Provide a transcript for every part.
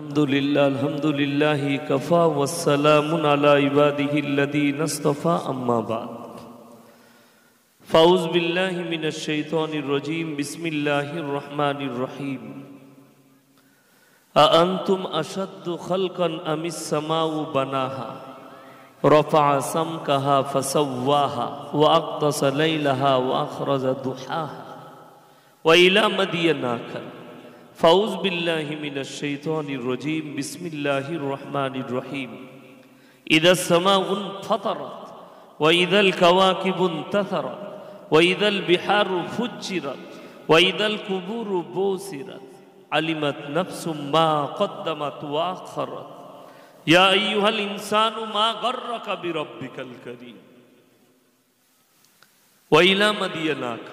अल्हम्दुलिल्लाह कफ़ा वस्सलामुन अला इबादिही लदीन अस्तफ़ा अम्मा बाद। फ़ाउज़ बिल्लाहि मिनश शैतानिर रजीम। बिस्मिल्लाहिर रहमानिर रहीम। अअंतुम अशद्दु खल्कन अमिस समाउ बनाहा रफ़अ समकहा फ़सव्वाहा व अग़तस लैलहा व अख़रज दुहाहा व इला मदयना कल। फ़ाउज़ बिल्लाहि मिनश शैतानिर रजीम। बिस्मिल्लाहिर रहमानिर रहीम। इदस समाउन फतरत व इदल कवाकिबुन तसरत व इदल बिहारु फुज्जिरत व इदल कुबूरु बूसिरत अलिमत नफ्सुम मा क़द्दमत व अख़रत। या अय्युहल इंसानु मा गररक बिरब्बिकल करीम व इला मदयनाक।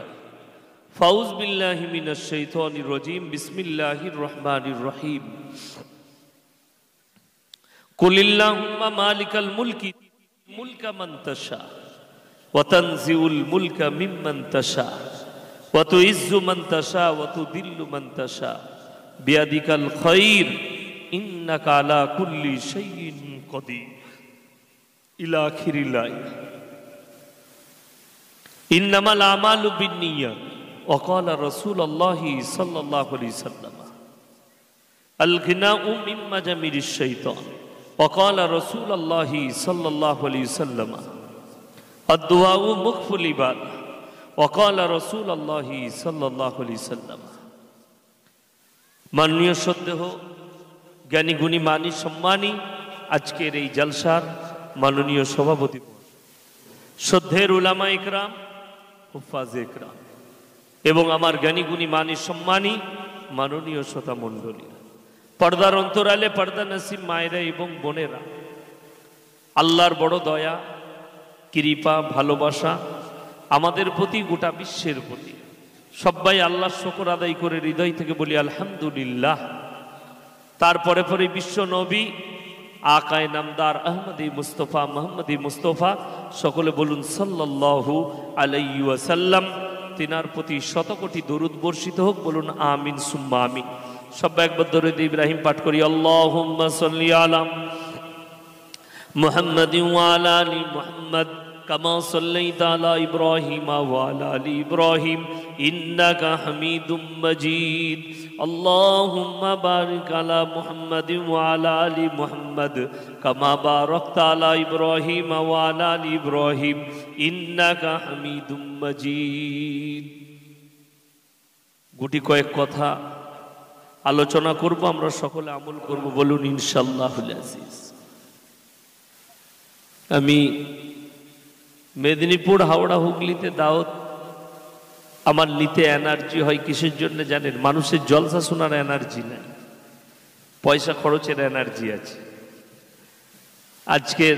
फ़ाउज़ बिल्लाहि मिनश शैतानिर रजीम। बिस्मिल्लाहिर रहमानिर रहीम। कुलिल्लाहुम्मा मालिकल मुल्की मुल्क मन तशा व तन्ज़िउल मुल्क मिम्मन तशा व तुइज़्ज़ु मन तशा व तुदिल्लु मन तशा बियदिकल खैर इन्नका अला कुल्लि शैइन क़दीर इला आखिरिल आयत। इन्नमल आमालु बिन्निय्यात। وقال رسول الله صلى الله عليه وسلم الغناء من مجامر الشيطان। وقال رسول الله صلى الله عليه وسلم الدعاء مخف العباد। وقال رسول الله صلى الله عليه وسلم माननीय श्रद्धेय ज्ञानी गुणी मानी सम्मानी आजकेर এই জলসার माननीय सभापति श्रद्धेय उलामा इकराम हुफ्फाज इकराम এবং আমার জ্ঞানী গুণী মানি সম্মানী মাননীয় শ্রোতা মণ্ডলীরা, পর্দার অন্তরালে পর্দা নসিব মায়েরা এবং বোনেরা, আল্লাহর বড় দয়া কৃপা ভালোবাসা আমাদের প্রতি গোটা বিশ্বের প্রতি সবাই আল্লাহর শুকর আদায় করে হৃদয় থেকে বলি আলহামদুলিল্লাহ। তারপরে পরে বিশ্ব নবী আকায়ে নামদার আহমদী মুস্তফা মুহাম্মদী মুস্তফা সকলে বলুন সাল্লাল্লাহু আলাইহি ওয়াসাল্লাম। তিনার প্রতি শতকোটি দরুদ বর্ষিত হোক, বলুন আমিন সুম্মা আমিন। সবাই একবার দরুদ ইব্রাহিম পাঠ করি। আল্লাহুম্মা সাল্লি আলা মুহাম্মাদিন ওয়া আলা আলি মুহাম্মাদ কামা সাল্লাইতা আলা ইব্রাহিম ওয়া আলা আলি ইব্রাহিম ইন্নাকা হামিদুম মাজিদ। আল্লাহুম্মা বারিক আলা মুহাম্মাদিন ওয়া আলা আলি মুহাম্মাদ কামা বারাকতা আলা ইব্রাহিম ওয়া আলা আলি ইব্রাহিম ইন্নাকা হামিদুম মাজিদ। গুটি কয়েক কথা আলোচনা করব, আমরা সকলে আমল করব, বলুন ইনশাআল্লাহুল আজিজ। আমি মেদিনীপুর হাওড়া হুগলিতে দাওয়াত আমার নিতে এনার্জি হয় কিসের জন্য জানেন? মানুষের জলসা শোনার এনার্জি নাই, পয়সা খরচের এনার্জি আছে। আজকের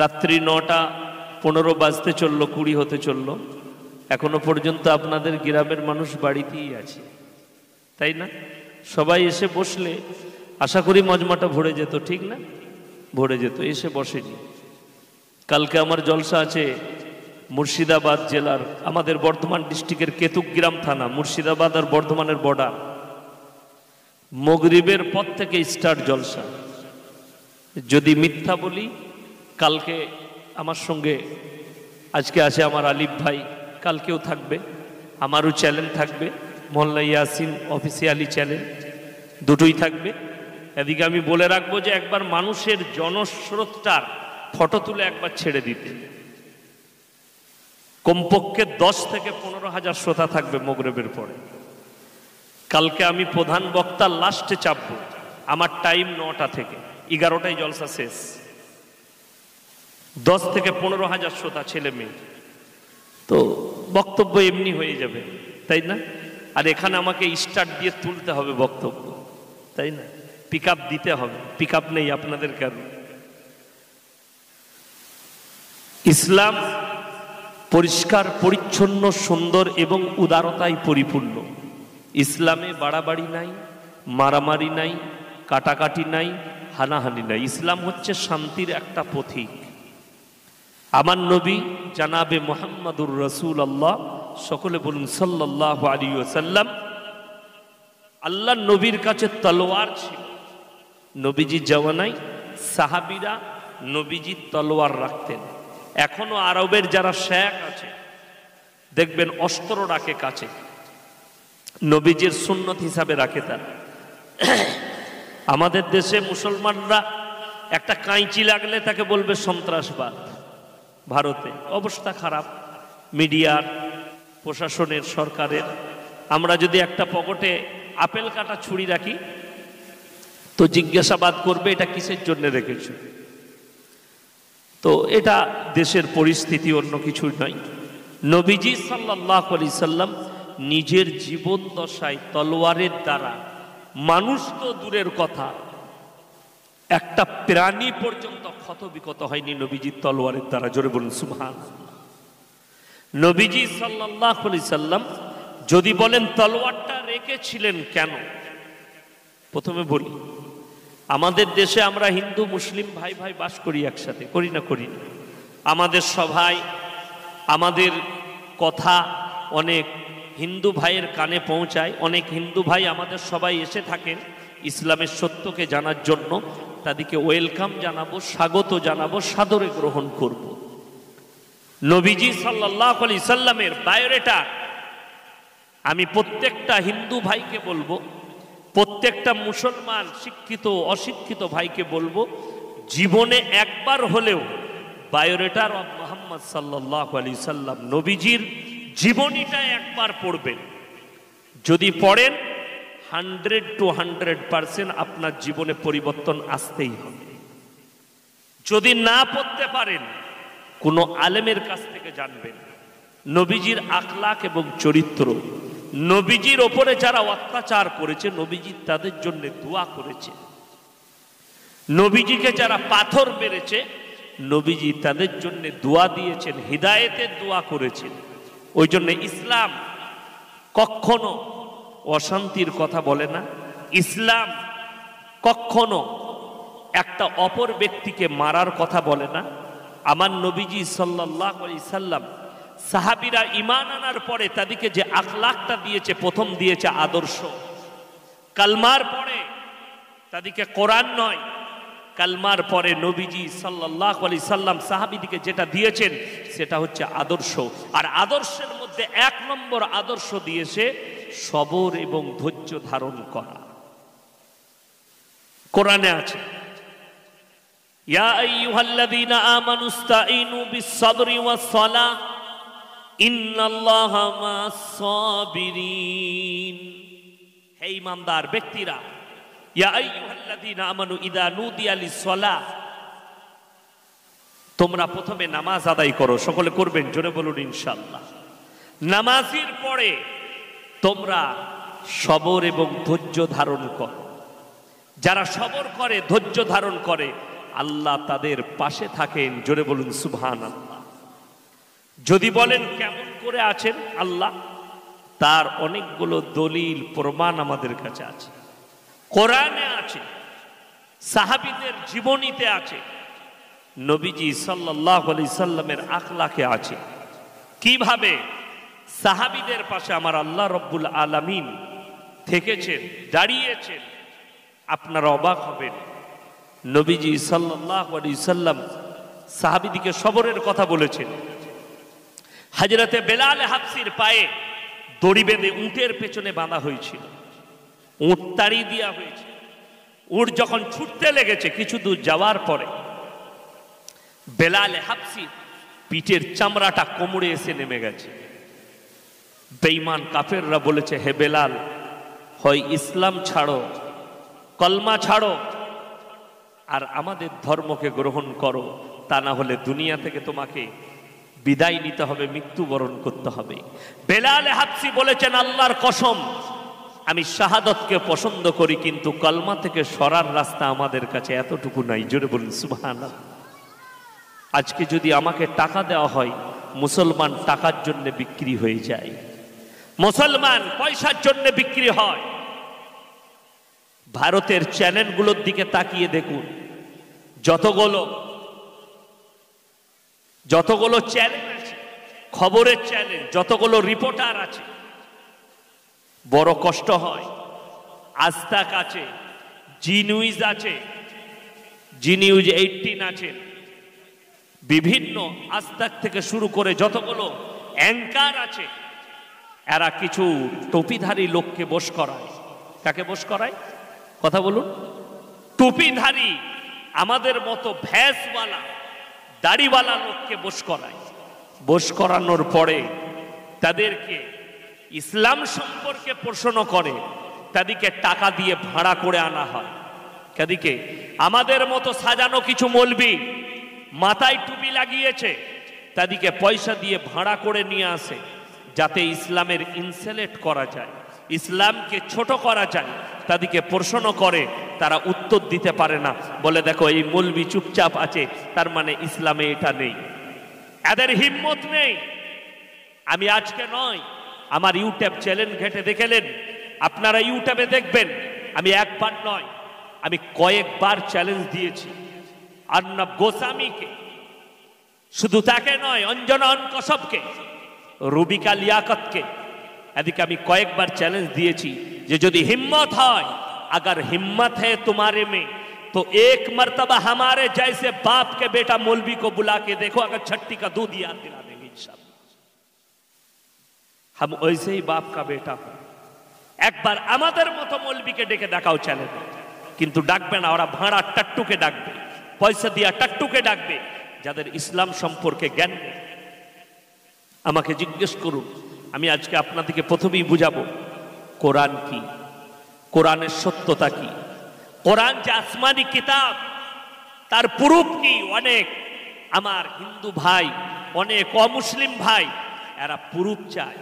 রাত্রি 9:15 বাজতে চললো, 20 হতে চললো, এখনো পর্যন্ত আপনাদের গ্রামের মানুষ বাড়িতেই আছে, তাই না? সবাই এসে বসলে আশা করি মজমাটা ভরে যেত, ঠিক না? ভরে যেত, এসে বসেনি। কালকে আমার জলসা আছে মুর্শিদাবাদ জেলার, আমাদের বর্ধমান ডিস্ট্রিক্টের কেতুগ্রাম থানা, মুর্শিদাবাদ আর বর্ধমানের বর্ডার। মগরিবের পর থেকে স্টার্ট জলসা। যদি মিথ্যা বলি, কালকে আমার সঙ্গে আজকে আছে আমার আলিফ ভাই, কালকেও থাকবে, আমারও চ্যানেল থাকবে, মোল্লা ইয়াসিন অফিসিয়ালি চ্যানেল দুটোই থাকবে। এদিকে আমি বলে রাখবো যে একবার মানুষের জনস্রোতটার ফটো তুলে একবার ছেড়ে দিতে, কমপক্ষে 10 থেকে 15 হাজার শ্রোতা থাকবে মগরিবের পরে। কালকে আমি প্রধান বক্তা লাস্টে চাপবো, আমার টাইম 9টা থেকে 11টায় জলসা শেষ। 10 থেকে 15 হাজার শ্রোতা ছেলে মেয়ে, তো বক্তব্য এমনি হয়ে যাবে, তাই না? আর এখানে আমাকে স্টার্ট দিয়ে তুলতে হবে বক্তব্য, তাই না? পিক আপ দিতে হবে, পিক আপ নেই আপনাদের কারণে। ইসলাম পরিষ্কার পরিচ্ছন্ন সুন্দর এবং উদারতায় পরিপূর্ণ। ইসলামে বাড়াবাড়ি নাই, মারামারি নাই, কাটাকাটি নাই, হানাহানি নাই। ইসলাম হচ্ছে শান্তির একটা পথিক। আমার নবী জানাবে মুহাম্মাদুর রাসূলুল্লাহ, সকলে বলুন সাল্লাল্লাহু আলাইহি ওয়াসাল্লাম। আল্লাহর নবীর কাছে তলোয়ার ছিল, नबीजी जवानाई साहाबीरा नबीजी तलोवार रखतें एखोनो आरबेर जारा शेख आछे देखबेन अस्त्र राखे काछे नबीजिर सुन्नत हिसाबे राखे तारा आमादेर देशे मुसलमानरा एकटा काँची लागले ताके बोलबे सन्त्रासबाद भारते अवस्था खराब मिडियार प्रशासनेर सरकारेर आमरा जोदि एकटा पकेटे आपेल काटा छुरी राखी तो जिज्ञासाबाद करबे एटा किसेर जोन्नो रेखेছো तो एटा देशेर परिस्थिति अन्य किछुई नय नबीजी सल्लल्लाहु आलैहि सल्लाम निजेर जीवन दशाय तलोवारेर द्वारा मानुष तो दूरेर कथा एकटा प्राणी पर्यन्त क्षतबिक्षत हयनि नबीजी तलोवारेर द्वारा जोरे बोलुन सुबहानाल्लाह नबीजी सल्लल्लाहु आलैहि सल्लाम जदि बोलेन तलोवारटा रेखेछिलेन केन प्रथमे बोली आमादेर देशे आमरा हिंदू मुस्लिम भाई भाई बास करी एकसाथे करी ना आमादेर सभाय आमादेर कथा अनेक हिंदू भाईर काने पहुँचाय अनेक हिंदू भाई आमादेर सबाई एसे थाकेन इस्लामेर सत्यके जानार जोन्नो तादेरके वेलकाम जानाबो स्वागत जानाबो सादरे ग्रहण करब नबीजी साल्लाल्लाहु आलैहि साल्लामेर बायोडेटा आमी प्रत्येकटा हिंदू भाईके बोलबो प्रत्येकटा मुसलमान शिक्षित अशिक्षित भाई के बोलबो जीवने एक बार होलेओ बायोडेटा मुहम्मद सल्लल्लाहु आलैहि सल्लाम नबीजीर जीवनीटा एक बार पढ़बेन जदि पढ़ेन 100% आपनार जीवने परिवर्तन आसतेई होबे जदि ना पढ़ते पारेन कोनो आलेमेर काछ थेके जानबेन नबीजीर आखलाक एबं चरित्र नबीजीर ओपरे जारा अत्याचार करेছে नबीजी ताদের জন্য দোয়া করেছে নবীজিকে যারা পাথর মেরেছে নবীজি তাদের জন্য দোয়া দিয়েছেন হিদায়েতের দোয়া করেছেন ওই জন্য ইসলাম কখনো অশান্তির কথা বলে না ইসলাম কখনো একটা অপর ব্যক্তিকে মারার কথা বলে না আমার নবীজি সাল্লাল্লাহু আলাইহি সাল্লাম साहाबीरा ईमान आनार परे तादेरके जे आखलाकटा दिएछे प्रथम दिएछे आदर्श कलमार परे तादेरके कुरान नय कलमार परे नबीजी सल्लल्लाहु आलैहि सल्लाम साहाबीदेरके जेटा दिएछेन सेटा होच्छे आदर्श और आदर्शेर मध्य एक नम्बर आदर्श दिएछे सबुर एबं धैर्य धारण करा कुराने आछे या आय्युहाल्लाज़ीना आमानुस्ताइनु बिस्सब्रि वस्सलाह इन्नल्लाहा मास्साबिरीन हे ईमानदार व्यक्तिरा या अय्युहल्लज़ीना आमानु इदा नुदिया लिस्सलाह तोमरा प्रथमे नामाज आदाय करो सकले करबेन जोरे बोलुन इनशाल्लाह नामाजेर परे तोमरा सबुर एबं धैर्य धारण करो जारा सबुर करे धैर्य धारण करे आल्लाह तादेर पाशे थाकेन जोरे बोलुन सुबहानाल्लाह যদি বলেন কেমন করে আছেন আল্লাহ তার অনেকগুলো দলিল প্রমাণ আমাদের কাছে আছে কোরআনে আছে সাহাবীদের জীবনীতে আছে নবীজি সাল্লাল্লাহু আলাইহি সাল্লামের আখলাকে আছে কিভাবে সাহাবীদের পাশে আমার আল্লাহ রব্বুল আলামিন থেকেছেন দাঁড়িয়েছেন আপনারা অবাক হবেন নবীজি সাল্লাল্লাহু আলাইহি সাল্লাম সাহাবীদেরকে সবরের কথা বলেছেন हजरते बेलाल हाबसिर पाए दड़ी बेधे ऊँटेर पेचने बाँधा हयेछिल ऊँट ताड़ी दिया हयेछिल ऊँट जखन छुटते लेगेछे किछु दूर जावार परे बेलाल हाबसिर पीठेर चामड़ाटा कोमड़े एसे नेमे गेछे बेईमान काफेररा बोलेछे हे बेलाल हय इस्लाम छाड़ो कलमा छाड़ो आर आमादेर धर्मके ग्रहण करो ता ना होले दुनिया थेके तोमाके বিদায় নিতে হবে মৃত্যুবরণ করতে হবে বেলাল হাবসি বলেছেন আল্লাহর কসম আমি শাহাদাতকে পছন্দ করি কিন্তু কলমা থেকে সরার রাস্তা আমাদের কাছে এতটুকু নাই জোরে বলুন সুবহানাল্লাহ আজকে যদি আমাকে টাকা দেওয়া হয় মুসলমান টাকার জন্য বিক্রি হয়ে যায় মুসলমান পয়সার জন্য বিক্রি হয় ভারতের চ্যানেলগুলোর দিকে তাকিয়ে দেখুন যতগুলো চ্যানেল আছে খবরের চ্যানেল যতগুলো রিপোর্টার আছে বড় কষ্ট হয় আজ তাক আছে जी-न्यूज़ आछे, जी-न्यूज़ 18 आछे, विभिन्न आज तक থেকে শুরু করে যতগুলো অ্যাঙ্কার আছে এরা কিছু টুপিধারী লোককে বশ করায়। কাকে বশ করায় কথা বলুন? টুপিধারী আমাদের মতো ভ্যাসওয়ালা দাড়িওয়ালা লোককে বশ করায়। বশ করানোর পরে তাদেরকে ইসলাম সম্পর্কে প্রশ্ন করে, তাদেরকে টাকা দিয়ে ভাড়া করে আনা হয়। তাদেরকে আমাদের মতো সাজানো কিছু মৌলবি মাথায় টুপি লাগিয়েছে তাদেরকে পয়সা দিয়ে ভাড়া করে নিয়ে আসে যাতে ইসলামের ইনসলেট করা যায়, ইসলামকে ছোট করা যায়। তাদেরকে প্রশ্ন করে, তারা উত্তর দিতে পারে না, বলে দেখো এই মৌলবি চুপচাপ আছে তার মানে ইসলামে এটা নেই, এদের হিম্মত নেই। আমি আজকে নয়, আমার ইউটিউব চ্যানেল ঘেটে দেখলেন আপনারা, ইউটিউবে দেখবেন আমি একবার নয় আমি কয়েকবার চ্যালেঞ্জ দিয়েছি আর্ণব গোস্বামীকে, শুধু তাকে নয় অঞ্জনা অনকশবকে, রুবিকা লিয়াকতকে, এদিকে আমি কয়েকবার চ্যালেঞ্জ দিয়েছি যে যদি হিম্মত হয়, अगर हिम्मत है तुम्हारे में तो एक मरतबा हमारे जैसे बाप के बेटा मौलवी को बुला के देखो, अगर छट्टी का दूध याद दिला देंगे इंशाअल्लाह। हम वैसे ही बाप का बेटा हो, एक बार আমাদের মতো মৌলবীকে ডেকে ডাকাও চ্যালেঞ্জ। কিন্তু ডাকবে না, ওরা ভাড়া টাট্টুকে ডাকবে, পয়সা দিয়া টাট্টুকে ডাকবে যাদের ইসলাম সম্পর্কে জ্ঞান। আমাকে জিজ্ঞেস করুন, আমি আজকে আপনাদেরকে প্রথমেই বুঝাবো কোরআন কি, কোরআনের সত্যতা কি, কোরআন যে আসমানি কিতাব তার প্রুফ কি। অনেক আমার হিন্দু ভাই, অনেক অমুসলিম ভাই এরা প্রুফ চায়,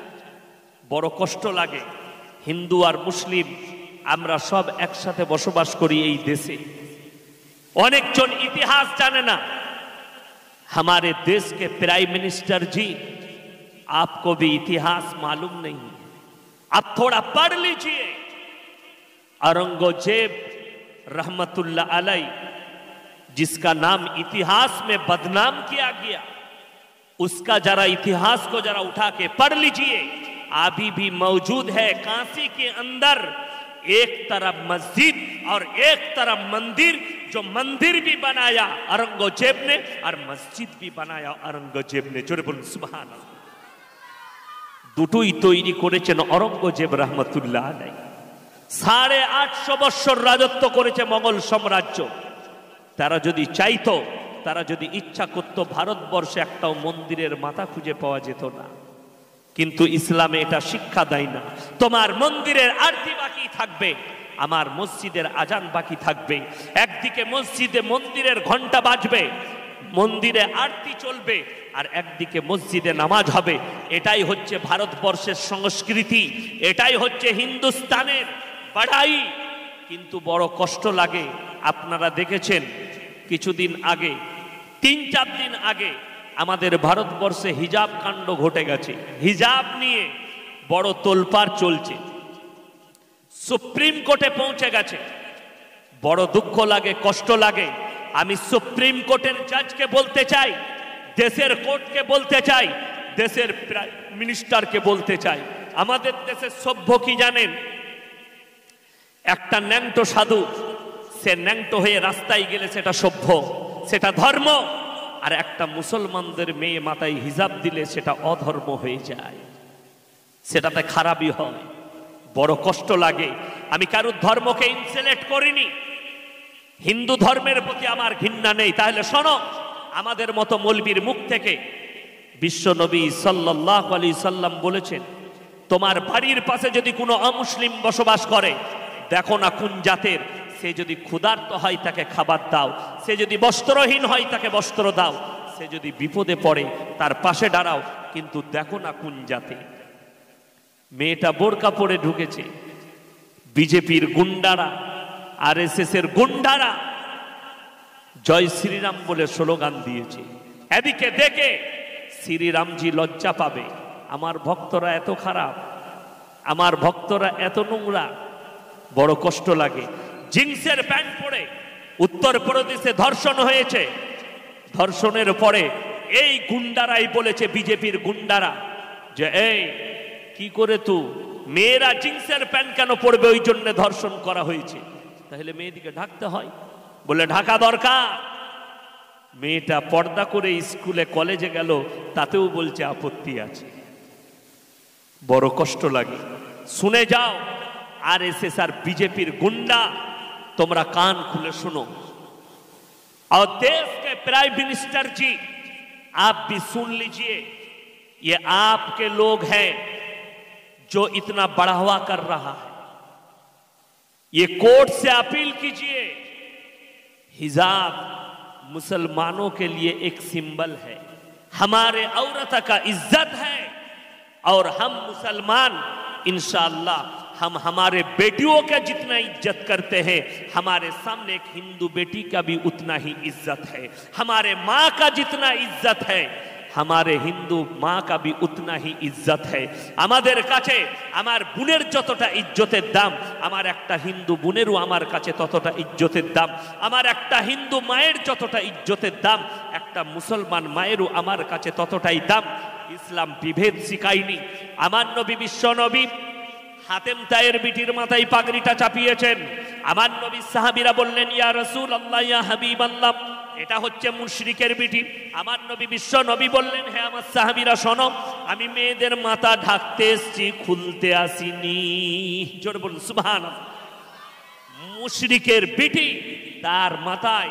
বড় কষ্ট লাগে। হিন্দু আর মুসলিম আমরা সব একসাথে বসবাস করি এই দেশে, অনেকজন ইতিহাস জানে না। हमारे देश के प्राइम मिनिस्टर जी आपको भी इतिहास मालूम नहीं है, आप थोड़ा पढ़ लीजिए। औरंगजेब रहमतुल्ला अलैह जिसका नाम इतिहास में बदनाम किया गया, उसका जरा इतिहास को जरा उठा के पढ़ लीजिए। अभी भी मौजूद है काशी के अंदर, एक तरफ मस्जिद और एक तरफ मंदिर, जो मंदिर भी बनाया औरंगजेब ने और मस्जिद भी बनाया औरंगजेब ने। जोरे बोलুন सुभान अल्लाह। দুটোই তৈরি করেছেন औरंगजेब रहमतुल्ला अलैह। 850 বছর রাজত্ব করেছে মোগল সাম্রাজ্য। তারা যদি চাইতো, তারা যদি ইচ্ছা করত, ভারতবর্ষে একটাও মন্দিরের মাথা খুঁজে পাওয়া যেত না। কিন্তু ইসলামে এটা শিক্ষা দেয় না। তোমার মন্দিরের আরতি বাকি থাকবে, আমার মসজিদের আজান বাকি থাকবে। একদিকে মসজিদে মন্দিরের ঘন্টা বাজবে, মন্দিরে আরতি চলবে, আর একদিকে মসজিদে নামাজ হবে। এটাই হচ্ছে ভারতবর্ষের সংস্কৃতি, এটাই হচ্ছে হিন্দুস্তানের বাড়াই। কিন্তু বড় কষ্ট লাগে। আপনারা দেখেছেন কিছুদিন আগে, 3-4 দিন আগে আমাদের ভারতবর্ষে হিজাব কাণ্ড ঘটে গেছে। হিজাব নিয়ে বড় তোলপাড় চলছে, সুপ্রিম কোর্টে পৌঁছে গেছে। বড় দুঃখ লাগে, কষ্ট লাগে। আমি সুপ্রিম কোর্টের জাজকে বলতে চাই, দেশের কোর্টকে বলতে চাই, দেশের প্রাইম মিনিস্টারকে বলতে চাই, আমাদের দেশের সভ্য কি জানেন? একটা ন্যাংটো সাধু, সে ন্যাংটো হয়ে রাস্তায় গেলে সেটা সভ্য, সেটা ধর্ম। আর একটা মুসলমানদের মেয়ে মাথায় হিজাব দিলে সেটা অধর্ম হয়ে যায়, সেটাতে খারাপই হয়। বড় কষ্ট লাগে। আমি কারোর ধর্মকে ইনসলেট করিনি, হিন্দু ধর্মের প্রতি আমার ঘৃণা নেই। তাহলে শোনো, আমাদের মতো মৌলবীর মুখ থেকে বিশ্বনবী সাল্লাল্লাহু আলাইহি সাল্লাম বলেছেন, তোমার বাড়ির পাশে যদি কোনো অমুসলিম বসবাস করে, দেখো না কোন জাতের, সে যদি ক্ষুধার্ত হয় তাকে খাবার দাও, সে যদি বস্ত্রহীন হয় তাকে বস্ত্র দাও, সে যদি বিপদে পড়ে তার পাশে দাঁড়াও, কিন্তু দেখো না কোন জাতে। মেয়েটা বোরকা পরে ঢুকেছে, বিজেপির গুন্ডারা, RSS এর গুন্ডারা জয় শ্রীরাম বলে স্লোগান দিয়েছে। এদিকে দেখে শ্রীরামজি লজ্জা পাবে, আমার ভক্তরা এত খারাপ, আমার ভক্তরা এত নোংরা। বড় কষ্ট লাগে। জিন্সের প্যান্ট পরে উত্তরপ্রদেশে ধর্ষণ হয়েছে। ধর্ষণের পরে এই গুন্ডারাই বলেছে, বিজেপির গুন্ডারা, যে এই কি করে তুই, মেয়েরা জিন্সের প্যান্ট কেন পরবে, ওই জন্য ধর্ষণ করা হয়েছে। তাহলে মেয়েটিকে ঢাকতে হয় বলে ঢাকা দরকার মেয়েটা পর্দা করে স্কুলে কলেজে গেল তাতেও বলছে আপত্তি আছে বড় কষ্ট লাগে শুনে যাও आरएसएसआर बीजेपीर गुंडा तुम्हारा कान खुले सुनो और देश के प्राइम मिनिस्टर जी आप भी सुन लीजिए ये आपके लोग हैं जो इतना बढ़ावा कर रहा है ये कोर्ट से अपील कीजिए हिजाब मुसलमानों के लिए एक सिंबल है हमारे औरत का इज्जत है और हम मुसलमान इंशाअल्लाह हम हमारे बेटियों का जितना इज्जत करते हैं हमारे सामने एक हिंदू बेटी का भी उतना ही इज्जत है हमारे माँ का जितना इज्जत है हमारे हिंदू माँ का भी उतना ही इज्जत है हमारे काचे हमार बुनेर जोतोटा इज्जतेर दाम हमारे एक ता हिंदू बुनेरू हमारे काचे तोतोटा इज्जतेर दाम हमारे एक ता हिंदू मायेर जोतोटा इज्जतेर दाम एक ता मुसलमान मायेरू हमारे काचे तोतोटाई दाम इस्लाम विभेद शिखायनी आमार नबी विश्व नबी हातेम तायर बिटिर माथाय पागड़ीटा चापियेछेन आमार नबी साहाबीरा बोललेन या रसूल अल्लाह या हबीब अल्लाह एटा होच्छे मुशरिकेर बिटी आमार नबी विश्व नबी बोललेन हे आमार साहाबीरा शोनो आमी मेयेदेर माथा ढाकते एसेछि खुलते आसिनी जोरे बोलुन सुबहानाल्लाह मुशरिकेर बिटी तार माथाय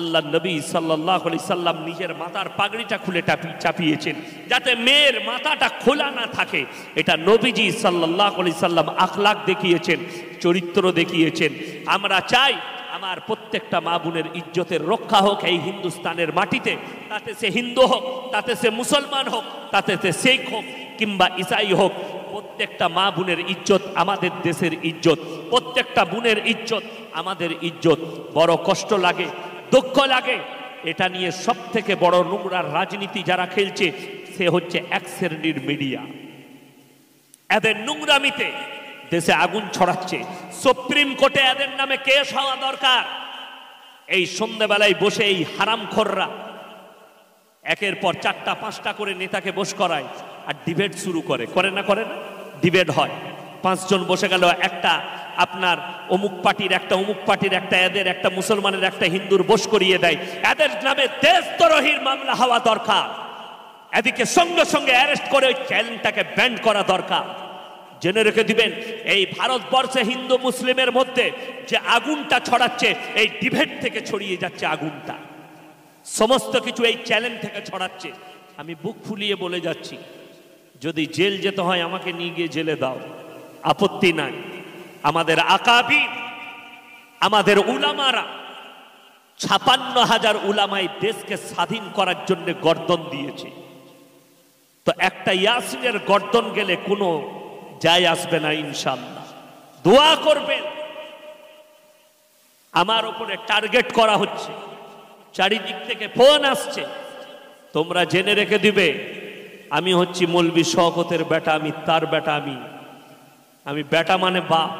আল্লাহ নবী সাল্লাল্লাহু আলাইহি সাল্লাম নিজের মাথার পাগড়িটা খুলে চাপিয়েছেন যাতে মেয়ের মাথাটা খোলা না থাকে এটা নবীজি সাল্লাল্লাহু আলাইহি সাল্লাম اخلاق দেখিয়েছেন চরিত্র দেখিয়েছেন আমরা চাই আমার প্রত্যেকটা মা বোনের ইজ্জতের রক্ষা হোক এই হিন্দুস্তানের মাটিতে তাতে সে হিন্দু হোক তাতে সে মুসলমান হোক তাতে সে শিখ হোক কিংবা ইসাই হোক প্রত্যেকটা মা বোনের ইজ্জত আমাদের দেশের ইজ্জত প্রত্যেকটা বোনের ইজ্জত আমাদের ইজ্জত বড় কষ্ট লাগে दुख लागे एटा निये सबथेके बड़ नोंगरा राजनीति जारा खेलछे से होच्छे एक श्रेणीर मीडिया एदेर नोंगरामिते देशे आगुन छड़ाच्छे सुप्रीम कोर्टे एदेर नामे केस हवा दरकार एई सन्ध्याबेलाय बसे एई हारामखोररा एकेर पर चारटा पाँचटा करे नेताके बोश कराय आर डिबेट शुरू करे करे ना डिबेट हय पाँच जन बसे गेल एकटा আপনার অমুক পার্টির একটা এদের একটা মুসলমানের একটা হিন্দুর বশ করিয়ে দেয় এদের নামে দেশদ্রোহীর মামলা হওয়া দরকার এদিকে সঙ্গে সঙ্গে অ্যারেস্ট করে ওই চ্যানেলটাকে ব্যান করা দরকার জেনে রেখে দিবেন এই ভারতবর্ষে হিন্দু মুসলিমের মধ্যে যে আগুনটা ছড়াচ্ছে এই ডিবেট থেকে ছড়িয়ে যাচ্ছে আগুনটা সমস্ত কিছু এই চ্যানেল থেকে ছড়াচ্ছে আমি বুক ফুলিয়ে বলে যাচ্ছি যদি জেল যেতে হয় আমাকে নিয়ে গিয়ে জেলে দাও আপত্তি নাই आमादेर आकाबीर, आमादेर उलामारा ৫৬,০০০ उलामाई देश के स्वाधीन करार जन्य गर्दन दिए तो एक यासिनेर गर्दन गेले कोनो जाय आसबे ना इंशाअल्लाह दुआ करबेन आमार उपरे टार्गेट करा होच्छे चारिदिक थेके फोन आसछे तोमरा जेने रेखे दिबे आमी होच्छी मौलवी शौकतेर बेटा आमी तार बेटा आमी आमी बेटा माने बाप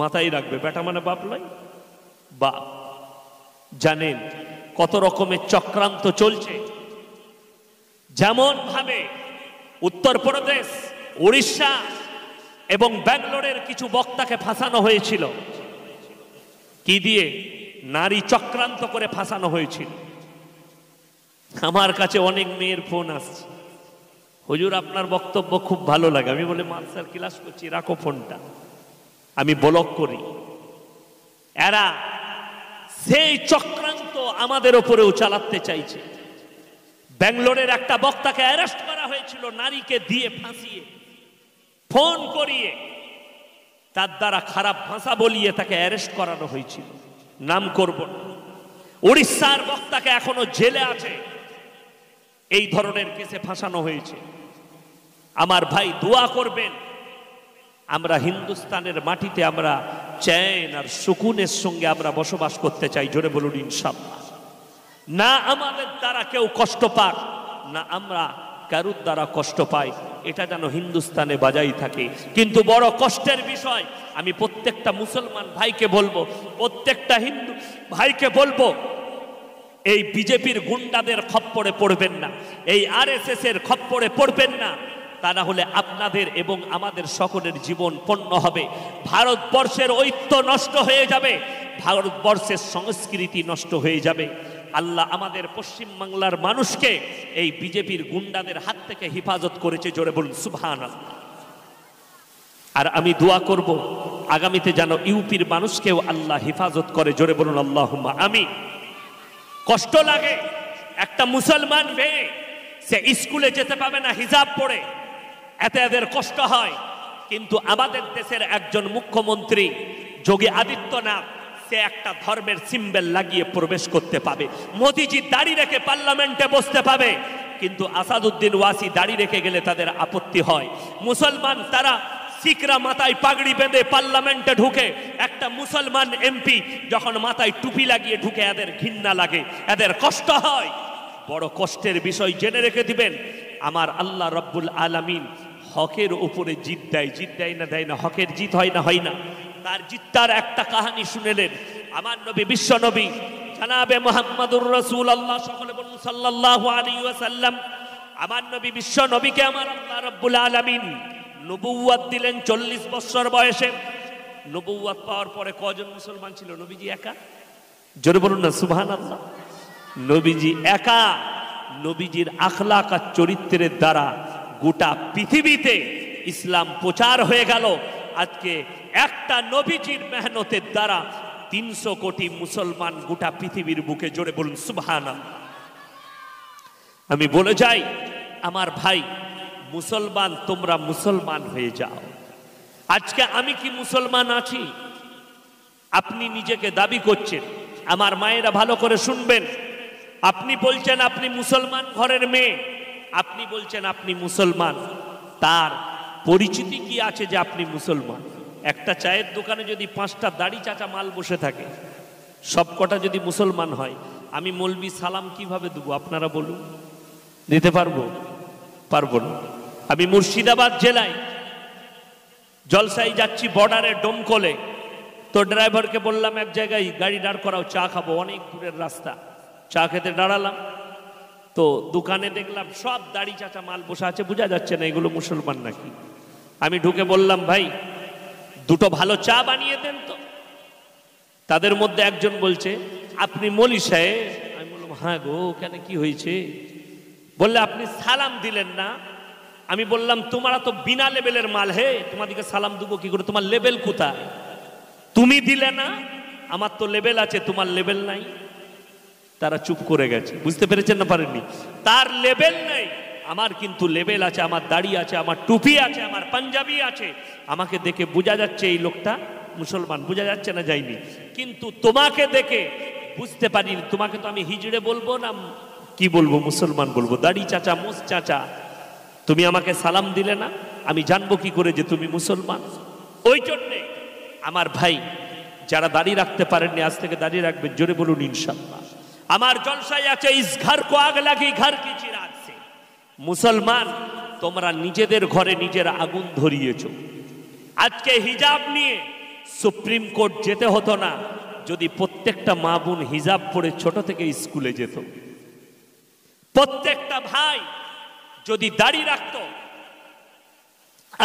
माथाय राखबे बेटा माने बाप नय बाप जानेन कत रकमेर चक्रांत चलछे जेमन भावे उत्तर प्रदेश उड़ीसा एवं बेंगलोरेर किछु बक्ताके फाँसानो हयेछिलो कि दिये नारी चक्रांत करे फाँसानो हयेछिलो आमार काछे अनेक मेयेर फोन आसछे हुजूर आपनार बक्तब्य खूब भालो लागे आमी बोले मास्टार क्लास करछि राखो फोनटा आमी ब्लक करी एरा सेई चक्रांत आमादेर उपरेও চালাতে চাইছে बेंगलोरेर एकटा बक्ताके अरेस्ट करा हयेछिलो नारीके दिये फाँसिये फोन करिये तार द्वारा खराब भाषा बोलिए ताके अरेस्ट करानो हयेछिलो नाम करब ना उड़ीसार बक्ताके एखोनो जेले आछे এই ধরনের কেসে ফাঁসানো হয়েছে আমার ভাই দোয়া করবেন আমরা হিন্দুস্তানের মাটিতে আমরা চैन আর সুকুনের সঙ্গে আমরা বসবাস করতে চাই জোরে বলুন ইনশাআল্লাহ না আমাদের দ্বারা কেউ কষ্ট পাক না আমরা কারুর দ্বারা কষ্ট পাই এটা যেন হিন্দুস্তানে বাজাই থাকে কিন্তু বড় কষ্টের বিষয় আমি প্রত্যেকটা মুসলমান ভাইকে বলবো প্রত্যেকটা হিন্দু ভাইকে বলবো এই বিজেপির গুন্ডাদের খপ্পরে পড়বেন না এই আরএসএস এর খপ্পরে পড়বেন না ता होले आपनादेर एबं आमादेर सकलेर जीवन पण्य होबे, भारतवर्षेर ऐतिह्य नष्ट हये जाबे, भारतवर्षेर संस्कृति नष्ट हये जाबे। আল্লাহ আমাদের পশ্চিম বাংলার মানুষকে এই বিজেপির গুন্ডাদের হাত থেকে হেফাজত করেছে, জোরে বলুন সুবহানাল্লাহ। আর আমি দোয়া করব আগামীতে যেন ইউপির মানুষকেও আল্লাহ হেফাজত করে, জোরে বলুন আল্লাহুম্মা আমিন। কষ্ট লাগে একটা মুসলমান মেয়ে সে স্কুলে যেতে পাবে না হিজাব পরে, এতে এদের কষ্ট হয়। কিন্তু আমাদের দেশের একজন মুখ্যমন্ত্রী যোগী আদিত্যনাথ একটা ধর্মের সিম্বল লাগিয়ে প্রবেশ করতে পাবে, মোদিজি দাড়ি রেখে পার্লামেন্টে বসতে পাবে। কিন্তু আসাদউদ্দিন ওয়াসি দাড়ি রেখে গেলে তাদের আপত্তি হয়। মুসলমান তারা শিখরা মাথায় পাগড়ি বেঁধে পার্লামেন্টে ঢুকে, একটা মুসলমান এমপি যখন মাথায় টুপি লাগিয়ে ঢুকে এদের ঘৃণা লাগে, এদের কষ্ট হয়। বড় কষ্টের বিষয় জেনে রেখে দিবেন, আমার আল্লাহ রব্বুল আলামিন হকের উপরে জিত দেয়, জিত দেয় না দেয় না, হকের জিত হয় না হয় না। তার জিত্তার একটা কাহিনী শুনেলেন, আমার নবী বিশ্ব নবী জনাবে মুহাম্মদুর রাসূলুল্লাহ সাল্লাল্লাহু আলাইহি ওয়াসাল্লাম, আমার নবী বিশ্ব নবীকে আমার আল্লাহ রাব্বুল আলামিন নবুয়্যত দিলেন 40 বছর বয়সে। নবুয়্যত পাওয়ার পরে কয়জন মুসলমান ছিল? নবীজি একা, জোরে বলুন না সুবহানাল্লাহ। নবীজি একা, নবীজির আখলাক আর চরিত্রের দ্বারা গোটা পৃথিবীতে ইসলাম প্রচার হয়ে গেল। আজকে একটা নবীজির মেহনতের দ্বারা 300 কোটি মুসলমান গোটা পৃথিবীর বুকে, জোরে বলুন সুবহানাল্লাহ। আমি বলে যাই আমার ভাই মুসলমান, তোমরা মুসলমান হয়ে যাও। আজকে আমি কি মুসলমান আছি? আপনি নিজেকে দাবি করছেন, আমার মায়েরা ভালো করে শুনবেন, আপনি বলছেন আপনি মুসলমান ঘরের মেয়ে, আপনি বলছেন আপনি মুসলমান, তার পরিচিতি কি আছে যে আপনি মুসলমান? একটা চায়ের দোকানে যদি 5টা দাড়ি চাচা মাল বসে থাকে, সবকটা যদি মুসলমান হয়, আমি মৌলবি সালাম কিভাবে দেবো? আপনারা বলুন, দিতে পারবো? পারবো না। আমি মুর্শিদাবাদ জেলায় জলসাই যাচ্ছি, বর্ডারে ডোমকলে, তো ড্রাইভারকে বললাম এক জায়গায় গাড়ি দাঁড় করাও, চা খাবো, অনেক দূরের রাস্তা। চা খেতে দাঁড়ালাম, তো দোকানে দেখলাম সব দাড়ি চাচা মাল বসে আছে, বোঝা যাচ্ছে না এগুলো মুসলমান নাকি। আমি ঢুকে বললাম, ভাই দুটো ভালো চা বানিয়ে দেন তো। তাদের মধ্যে একজন বলছে, আপনি মলি সাহেব? আমি বললাম হ্যাঁ গো, কেন কি হয়েছে? বললে আপনি সালাম দিলেন না। আমি বললাম তোমরা তো বিনা লেবেলের মাল, হে তোমাদেরকে সালাম দেবো কি করে? তোমার লেবেল কোথায়? তুমি দিলে না, আমার তো লেবেল আছে, তোমার লেবেল নাই। তারা চুপ করে গেছে, বুঝতে পেরেছেন না পারেননি? তার লেবেল নাই, আমার কিন্তু লেবেল আছে, আমার দাড়ি আছে, আমার টুপি আছে, আমার পাঞ্জাবি আছে। আমাকে দেখে বোঝা যাচ্ছে এই লোকটা মুসলমান, বোঝা যাচ্ছে না যাইনি, কিন্তু তোমাকে দেখে বুঝতে পারিনি। তোমাকে তো আমি হিজড়ে বলবো না, কি বলবো? মুসলমান বলবো। দাড়ি চাচা, মোস চাচা, তুমি আমাকে সালাম দিলে না, আমি জানবো কি করে যে তুমি মুসলমান? ওই জন্যে আমার ভাই যারা দাড়ি রাখতে পারেননি, আজ থেকে দাড়ি রাখবে, জোরে বলুন ইনশাআল্লাহ। আমার জলসায় আছে, ইস ঘর কো আগ লাগি ঘর কি চিরাগ সে। মুসলমান, তোমরা নিজেদের ঘরে নিজেরা আগুন ধরিয়েছ। আজকে হিজাব নিয়ে সুপ্রিম কোর্ট যেতে হতো না, যদি প্রত্যেকটা মা বোন হিজাব পরে ছোট থেকে স্কুলে যেত, প্রত্যেকটা ভাই যদি দাড়ি রাখত।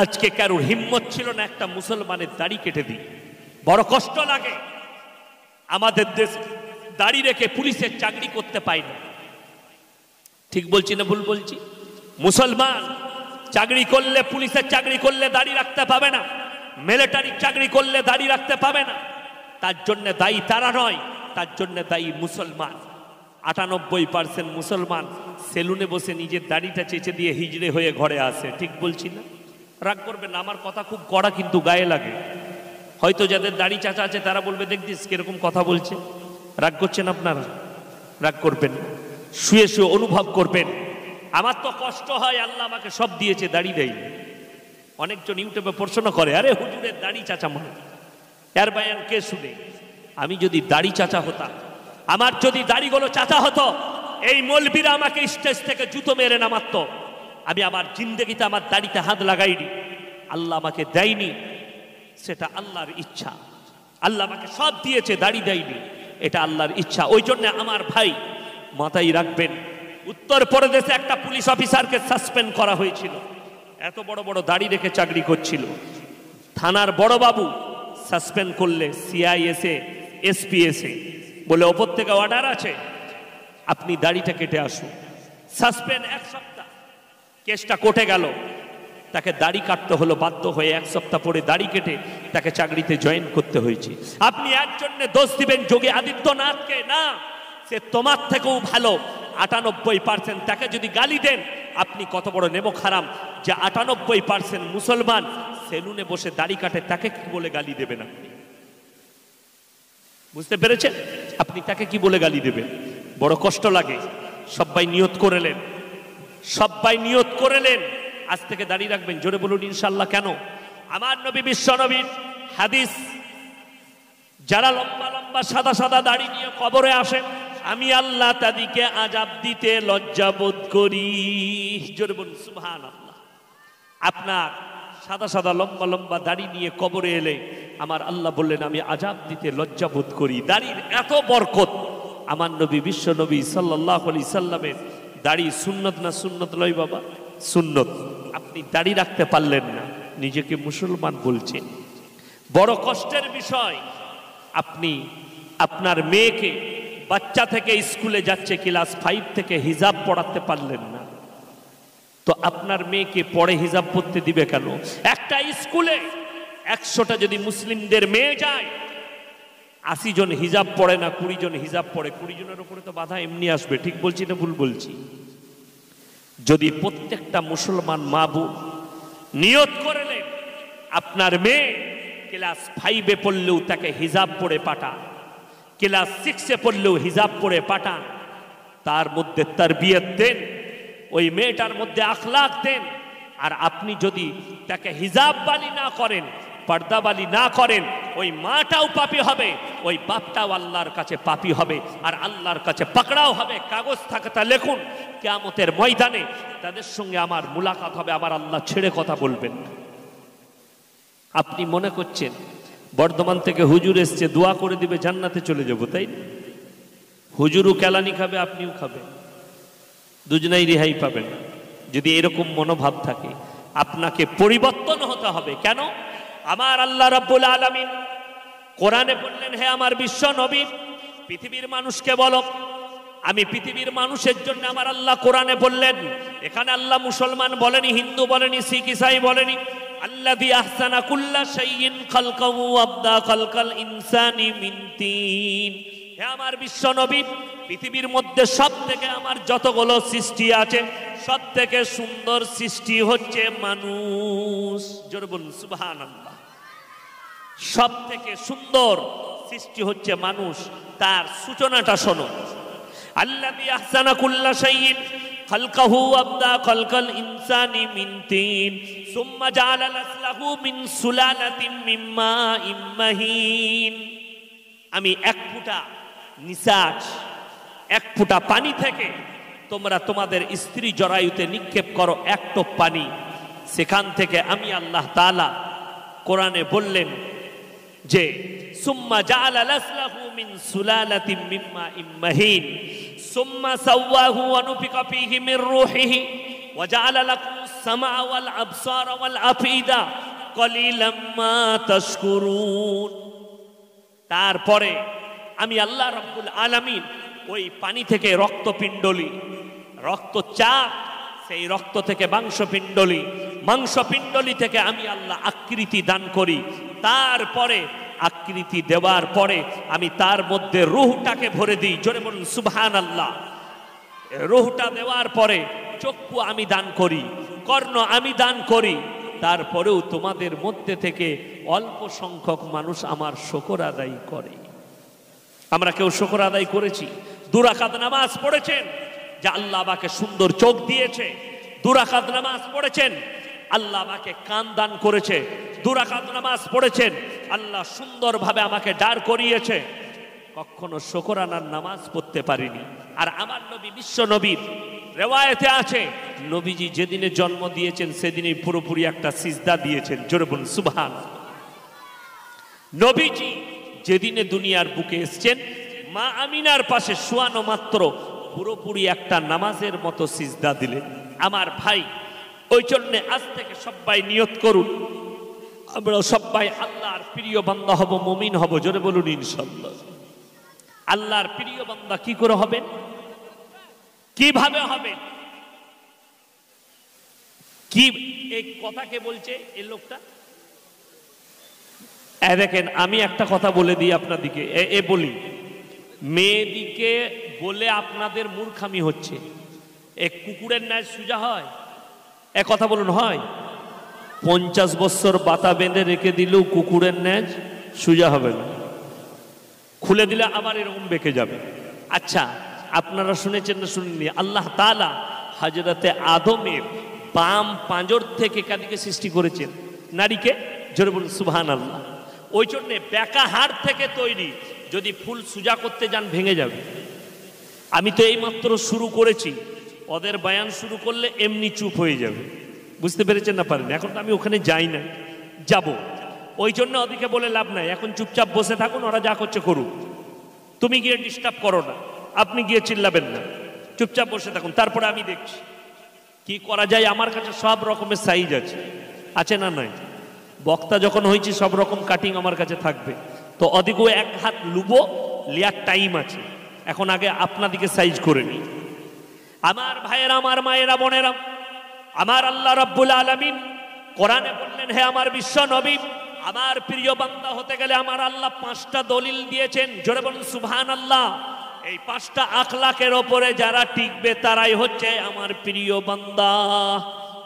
আজকে কারোর হিম্মত ছিল না একটা মুসলমানের দাড়ি কেটে দিই। বড় কষ্ট লাগে আমাদের দেশে দাড়ি রেখে পুলিশের চাকরি করতে পাই না, ঠিক বলছি না ভুল বলছি? মুসলমান চাকরি করলে, পুলিশের চাকরি করলে দাড়ি রাখতে পাবে না, মিলিটারি চাকরি করলে দাড়ি রাখতে পাবে না। তার জন্য দায়ী তারা নয়, তার জন্য দায়ী মুসলমান। 98% মুসলমান সেলুনে বসে নিজের দাড়িটা চেঁচে দিয়ে হিজড়ে হয়ে ঘরে আসে, ঠিক বলছি না? রাগ করবেন না, আমার কথা খুব কড়া কিন্তু গায়ে লাগে। হয়তো যাদের দাড়ি চাচা আছে তারা বলবে দেখছিস কিরকম কথা বলছে। রাগ করছেন আপনারা? রাগ করবেন, শুয়ে শুয়ে অনুভব করবেন। আমার তো কষ্ট হয়, আল্লাহ আমাকে সব দিয়েছে, দাড়ি দেয়নি। অনেকজন ইউটিউবে প্রশ্ন করে, আরে হুজুরের দাড়ি চাচা মানে এর বায়ান কে শুনে? আমি যদি দাড়ি চাচা হতাম, আমার যদি দাড়িগুলো চাচা হতো, এই মৌলবীরা আমাকে স্টেজ থেকে জুতো মেরে নামাত। আমি আমার জিন্দগিতে আমার দাড়িতে হাত লাগাইনি, আল্লাহ আমাকে দেয়নি, সেটা আল্লাহর ইচ্ছা। আল্লাহ আমাকে সব দিয়েছে, দাড়ি দেয়নি, এটা আল্লাহর ইচ্ছা। ওই জন্য আমার ভাই মাথায় রাখবেন, উত্তরপ্রদেশে একটা পুলিশ অফিসারকে সাসপেন্ড করা হয়েছিল, এত বড় বড় দাড়ি রেখে চাকরি করছিল থানার বড় বাবু সাসপেন্ড করলে সিআইএস এ এসপিএস এ বলে উপর থেকে অর্ডার আছে আপনি দাড়িটা কেটে আসুন সাসপেন্ড এক সপ্তাহ কেসটা কোর্টে গেল তাকে দাড়ি কাটতে হলো বাধ্য হয়ে এক সপ্তাহ পরে দাড়ি কেটে তাকে চাকরিতে জয়েন করতে হয়েছে আপনি একজনকে দোষ দিবেন যোগী আদিত্যনাথকে না সে তোমার থেকেও ভালো ৯৮% তাকে যদি গালি দেন আপনি কত বড় নেমক হারাম যে ৯৮% মুসলমান সেলুনে বসে দাড়ি কাটে তাকে কি বলে গালি দেবেন আপনি বুঝতে পেরেছেন আপনি তাকে কি বলে গালি দেবেন বড় কষ্ট লাগে সবাই নিয়ত করলেন আজ থেকে দাড়ি রাখবেন জোরে বলুন ইনশাআল্লাহ কেন আমার নবী বিশ্ব নবীর হাদিস যারা লম্বা লম্বা সাদা সাদা দাড়ি নিয়ে কবরে আসে আমি আল্লাহ তাদেরকে আযাব দিতে লজ্জা বোধ করি জোরে বলুন সুবহানাল্লাহ আপনার সাদা সাদা লম্বা লম্বা দাড়ি নিয়ে কবরে এলে আমার আল্লাহ বললেন আমি আযাব দিতে লজ্জা বোধ করি দাড়ির এত বরকত আমার নবী বিশ্ব নবী সাল্লাল্লাহু আলাইহি সাল্লামের দাড়ি সুন্নত না সুন্নত লয় বাবা সুন্নত আপনি দাড়ি রাখতে পারলেন না নিজেকে মুসলমান বলছেন বড় কষ্টের বিষয় আপনি আপনার মেয়েকে বাচ্চা থেকে স্কুলে যাচ্ছে ক্লাস 5 থেকে হিজাব পড়াতে পারলেন না তো আপনার মেয়েকে পড়ে হিজাব পড়তে দিবে কেন একটা স্কুলে ১০০টা যদি মুসলিমদের মেয়ে যায় ৮০ জন হিজাব পড়ে না ২০ জন হিজাব পড়ে ২০ জনের উপরে তো বাধা এমনি আসবে ঠিক বলছি না ভুল বলছি যদি প্রত্যেকটা মুসলমান মাবু নিয়ত করলেন আপনার মেয়ে ক্লাস 5 এ পড়লেও তাকে হিজাব পড়ে পাঠান ক্লাস 6 এ পড়লেও হিজাব পড়ে পাঠান তার মধ্যে তারবিয়ত দেন ওই মেয়েটার মধ্যে اخلاق দেন আর আপনি যদি তাকে হিজাব বালি না করেন পর্দা বালি না করেন ওই মাটাও পাপী হবে ওই বাপটাও আল্লাহর কাছে পাপী হবে আর আল্লাহর কাছে পাকড়াও হবে কাগজ থাকতে লিখুন কিয়ামতের ময়দানে তাদের সঙ্গে আমার মুলাকাত হবে আমার আল্লাহ ছেড়ে কথা বলবেন আপনি মনে করছেন বর্ধমান থেকে হুজুর এসেছে দোয়া করে দিবে জান্নাতে চলে যাব তাই হুজুরও কেলানি খাবে আপনিও খাবেন দুজনেই রেহাই পাবেন না যদি এরকম মনোভাব থাকে আপনাকে পরিবর্তন হতে হবে কেন আমার আল্লাহ রাব্বুল আলামিন কোরআনে বললেন হে আমার বিশ্ব নবী পৃথিবীর মানুষকে বলো আমি পৃথিবীর মানুষের জন্য আমার আল্লাহ কোরআনে বললেন এখানে আল্লাহ মুসলমান বলেনি হিন্দু বলেনি শিখ ইসাই বলেনি আল্লাযী আহসানা কুল্লা শাইইন খালকাহু ওয়াবদা খালকাল ইনসানি মিন তিন হে আমার বিশ্ব নবী পৃথিবীর মধ্যে সবথেকে আমার যতগুলো সৃষ্টি আছে সবথেকে সুন্দর সৃষ্টি হচ্ছে মানুষ জোরে বলুন সুবহানাল্লাহ সবথেকে সুন্দর সৃষ্টি হচ্ছে মানুষ তার সূচনাটা শোনো আল্লাযী আহসানা কুল্লা শাইইন খালকাহু আবদা খালকাল ইনসানি মিন তিন সুম্মা জাআলা লাহু মিন সুলালাতিম মিন মাইন মাহিন আমি এক ফুটা নিসাজ এক ফুটা পানি থেকে তোমরা তোমাদের স্ত্রী জরায়ুতে নিক্ষেপ করো এক টোপ পানি সেখান থেকে আমি আল্লাহ তাআলা কোরআনে বললেন যে সুম্মা জাআলা লাহু মিন সুলালাতিম মিন মাইন মাহিন সুম্মা সাওয়াহু ওয়া নুফিকা ফীহি মির রূহিহি ওয়া জাআলা লাকুমুস সামআ ওয়াল আবসারা ওয়াল আফিদা কলিলাম মা তাশকুরুন তারপরে আমি আল্লাহ রাব্বুল আলামিন ওই পানি থেকে রক্তপিণ্ডলি রক্তচাপ সেই রক্ত থেকে মাংসপিণ্ডলি মাংসপিণ্ডলি থেকে আমি আল্লাহ আকৃতি দান করি তারপরে আকৃতি দেওয়ার পরে আমি তার মধ্যে রূহটাকে ভরে দিই জোরে বলুন সুবহানাল্লাহ রূহটা দেওয়ার পরে চক্ষু আমি দান করি কর্ণ আমি দান করি তারপরেও তোমাদের মধ্যে থেকে অল্প সংখ্যক মানুষ আমার শুকর আদায় করে আমরা কেউ শুকর আদায় করেছি দুরাকাত নামাজ পড়েছেন যে আল্লাহ আমাকে সুন্দর চোখ দিয়েছে দুরাকাত নামাজ পড়েছেন আল্লাহ আমাকে কান দান করেছে দুরাকাত নামাজ পড়েছেন আল্লাহ সুন্দরভাবে আমাকে দাঁড় করিয়েছে কখনো শুকরানার নামাজ পড়তে পারিনি আর আমার নবী বিশ্ব নবীর রিওয়ায়েতে আছে নবীজি যেদিনে জন্ম দিয়েছেন সেদিনই পুরোপুরি একটা সিজদা দিয়েছেন জোরে বলুন সুবহান নবীজি যেদিনে দুনিয়ার বুকে এসেছেন মা আমিনার পাশে শোয়ানো মাত্র পুরোপুরি একটা নামাজের মতো সিজদা দিলেন আমার ভাই ওই জন্য আজ থেকে সবাই নিয়ত করুন আমরা সবাই আল্লাহর প্রিয় বান্দা হব মুমিন হব জোরে বলুন ইনশাআল্লাহ আল্লাহর প্রিয় বান্দা কি করে হবেন কিভাবে হবেন কি এই কথাকে বলছে এই লোকটা এই দেখেন আমি একটা কথা বলে দিই আপনাদেরকে এ বলি মেয়েদিকে বলে আপনাদের মূর্খামি হচ্ছে এক কুকুরের ন্যায় সুজা হয় এক কথা বলুন হয় 50 বছর বাতা বেঁধে রেখে দিলেও কুকুরের ন্যায় সুজা হবে না খুলে দিলে আবার এরকম বেঁকে যাবে আচ্ছা আপনারা শুনেছেন না শুনেননি আল্লাহ তাআলা হযরতে আদমের বাম পাঁজর থেকে কাদিকে সৃষ্টি করেছেন নারীকে জোরে বলুন সুবহানাল্লাহ ওই জন্য বেকা হাড় থেকে তৈরি যদি ফুল সুজা করতে যান ভেঙে যাবে আমি তো এইমাত্র শুরু করেছি ওদের বয়ান শুরু করলে এমনি চুপ হয়ে যাবে বুঝতে পেরেছেন না পারেন এখন তো আমি ওখানে যাই না যাব ওই জন্য ওদিকে বলে লাভ নাই এখন চুপচাপ বসে থাকুন ওরা যা করছে করুক তুমি গিয়ে ডিস্টার্ব করো না আপনি গিয়ে চিল্লাবেন না চুপচাপ বসে থাকুন তারপরে আমি দেখছি কি করা যায় আমার কাছে সব রকমের সাইজ আছে আছে না নাই বক্তা যখন হইছি সব রকম কাটিং আমার কাছে থাকবে তো ওদিকে এক হাত লুবো লিয়ার টাইম আছে এখন আগে আপনাদিকে সাইজ করে নিই আমার ভাইয়েরা আমার মায়েরা বোনেরা আমার আল্লাহ রাব্বুল আলামিন কোরআনে বললেন হে আমার বিশ্ব নবী আমার প্রিয় বান্দা হতে গেলে আমার আল্লাহ পাঁচটা দলিল দিয়েছেন জোরে বলুন সুবহানাল্লাহ এই পাঁচটা আখলাকের উপরে যারা টিকবে তারাই হচ্ছে আমার প্রিয় বান্দা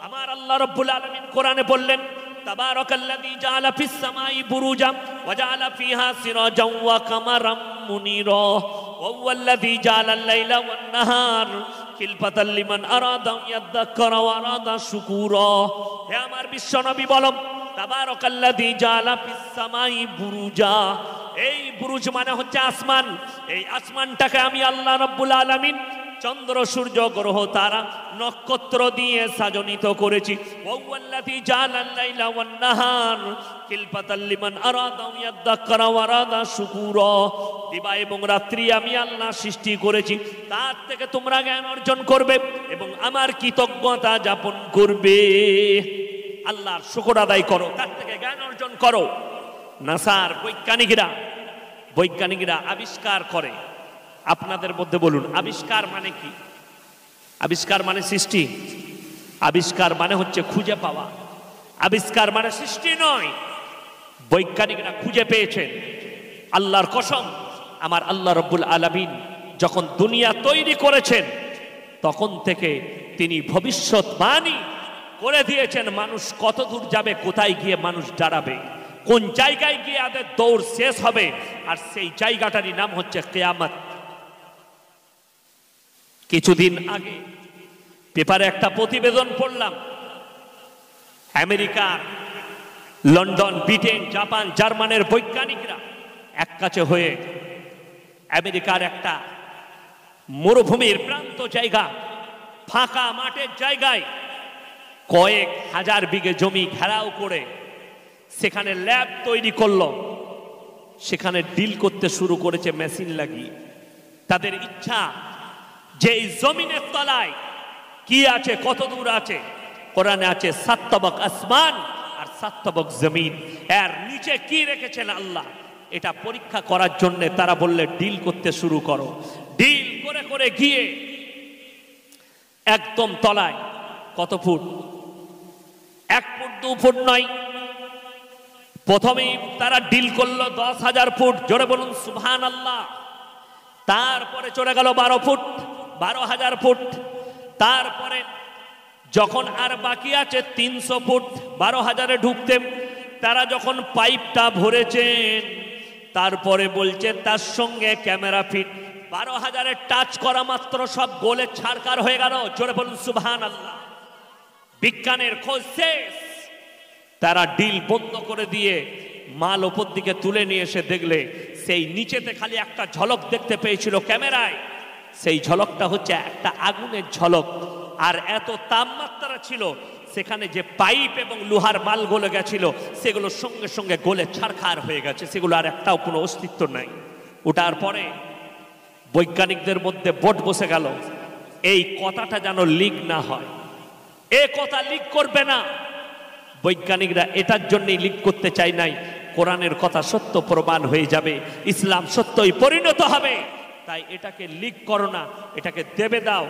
আমার আল্লাহ রাব্বুল আলামিন কোরআনে বললেন তাবারাকাল্লাযী জাআলা ফিস সামাই বুরুজাম ওয়া জাআলা ফিহা সিরাজাও ওয়া কামারাম মুনিরা ওয়া হুয়াল্লাযী জাআলাল লাইলা ওয়ান নাহার কিলফাতাল লিমান আরাদা ইয়াদাক্কারা ওয়া আরাদা শুকুরা হে আমার বিশ্বনবী বলুন তাবারাকাল্লাযী জাআলা ফিস সামাই বুরুজা এই বুরুজ মানে হচ্ছে আসমান এই আসমানটাকে আমি আল্লাহ রাব্বুল আলামিন চন্দ্র সূর্য গ্রহ তারা নক্ষত্র দিয়ে সাজনিত করেছি ওয়াল্লাযী জালাল লাইলা ওয়ান নাহার কিলফাতাল লিমান আরাদা ইয়াদাক্কারা ওয়া আরাদা শুকুরা দিবা এবং রাত্রি আমি আল্লাহ সৃষ্টি করেছি তার থেকে তোমরা জ্ঞান অর্জন করবে এবং আমার কৃতজ্ঞতা যাপন করবে আল্লাহর শুকর আদায় করো তার থেকে জ্ঞান অর্জন করো নাসার বৈজ্ঞানিকরা আবিষ্কার করে আপনাদের মধ্যে বলুন আবিষ্কার মানে কি আবিষ্কার মানে সৃষ্টি আবিষ্কার মানে হচ্ছে খুঁজে পাওয়া আবিষ্কার মানে সৃষ্টি নয় বৈজ্ঞানিকরা খুঁজে পেয়েছেন আল্লাহর কসম আমার আল্লাহ রাব্বুল আলামিন যখন দুনিয়া তৈরি করেছেন তখন থেকে তিনি ভবিষ্যৎবাণী করে দিয়েছেন মানুষ কত দূর যাবে কোথায় গিয়ে মানুষ দাঁড়াবে কোন জায়গায় গিয়ে আদের দৌড় শেষ হবে আর সেই জায়গাটারই নাম হচ্ছে কিয়ামত কিছুদিন আগে পেপারে একটা প্রতিবেদন পড়লাম আমেরিকা লন্ডন ব্রিটেন জাপান জার্মানের বৈজ্ঞানিকরা এক কাছে হয়ে আমেরিকার একটা মরুভূমির প্রান্ত জায়গা ফাঁকা মাঠের জায়গায় কয়েক হাজার বিঘে জমি ঘেরাও করে সেখানে ল্যাব তৈরি করলো সেখানে ডিল করতে শুরু করেছে মেশিন লাগিয়ে তাদের ইচ্ছা যে জমিনের তলায় কি আছে কত দূর আছে কোরআনে আছে 7 তবক আসমান আর 7 তবক জমিন এর নিচে কি রেখেছেন আল্লাহ এটা পরীক্ষা করার জন্য তারা বললে ডিল করতে শুরু করো ডিল করে করে গিয়ে একদম তলায় কত ফুট 1 ফুট 2 ফুট নয় প্রথমেই তারা ডিল করলো 10,000 ফুট জোরে বলুন সুবহানাল্লাহ তারপরে চলে গেল 12 ফুট 12,000 ফুট তারপরে যখন আর বাকি আছে 300 ফুট 12,000-এ ঢুকতে তারা যখন পাইপটা ভরেছেন তারপরে বলছে তার সঙ্গে ক্যামেরা ফিট 12,000-এ টাচ করা মাত্র সব গোলে ছারকার হয়ে গেল জোরে বলুন সুবহানাল্লাহ বিজ্ঞানের খোঁজ শেষ তারা ডিল বন্ধ করে দিয়ে মাল ওপর দিকে তুলে নিয়ে এসে দেখলে সেই নিচেতে খালি একটা ঝলক দেখতে পেয়েছিল ক্যামেরায় সেই ঝলকটা হচ্ছে একটা আগুনের ঝলক আর এত তাপমাত্রা ছিল সেখানে যে পাইপ এবং লোহার মাল গলে গেছিল সেগুলো সঙ্গে সঙ্গে গলে ছারখার হয়ে গেছে সেগুলো আর একটাও কোনো অস্তিত্ব নাই ওটার পরে বৈজ্ঞানিকদের মধ্যে বট বসে গেল এই কথাটা যেন লিক না হয় एक कथा लीक करबे ना वैज्ञानिकरा एटार जन्य लीक करते चाय नाई কোরআনের কথা সত্য প্রমাণ হয়ে যাবে ইসলাম সত্যই পরিণত হবে তাই এটাকে লিক করো না এটাকে দেবে দাও